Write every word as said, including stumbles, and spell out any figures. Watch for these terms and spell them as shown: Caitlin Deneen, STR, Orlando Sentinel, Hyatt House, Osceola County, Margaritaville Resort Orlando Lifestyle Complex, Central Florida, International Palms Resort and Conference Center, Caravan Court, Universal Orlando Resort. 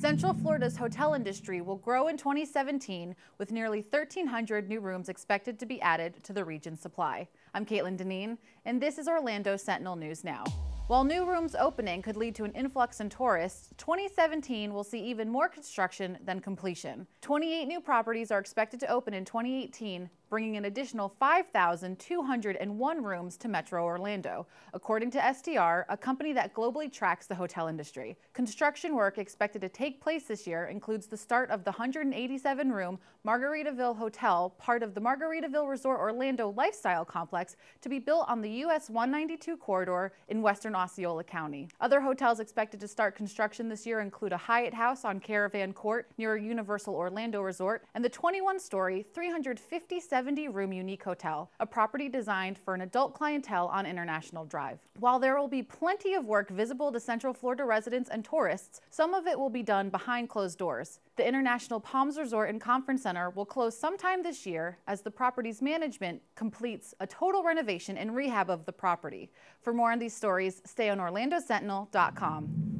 Central Florida's hotel industry will grow in twenty seventeen with nearly thirteen hundred new rooms expected to be added to the region's supply. I'm Caitlin Deneen, and this is Orlando Sentinel News Now. While new rooms opening could lead to an influx in tourists, twenty seventeen will see even more construction than completion. twenty-eight new properties are expected to open in twenty eighteen, bringing an additional five thousand two hundred one rooms to Metro Orlando, according to S T R, a company that globally tracks the hotel industry. Construction work expected to take place this year includes the start of the one hundred eighty-seven room Margaritaville Hotel, part of the Margaritaville Resort Orlando Lifestyle Complex, to be built on the U S one ninety-two corridor in western Osceola County. Other hotels expected to start construction this year include a Hyatt House on Caravan Court near Universal Orlando Resort and the twenty-one story, three hundred fifty-seven seventy room unique hotel, a property designed for an adult clientele on International Drive. While there will be plenty of work visible to Central Florida residents and tourists, some of it will be done behind closed doors. The International Palms Resort and Conference Center will close sometime this year as the property's management completes a total renovation and rehab of the property. For more on these stories, stay on Orlando Sentinel dot com.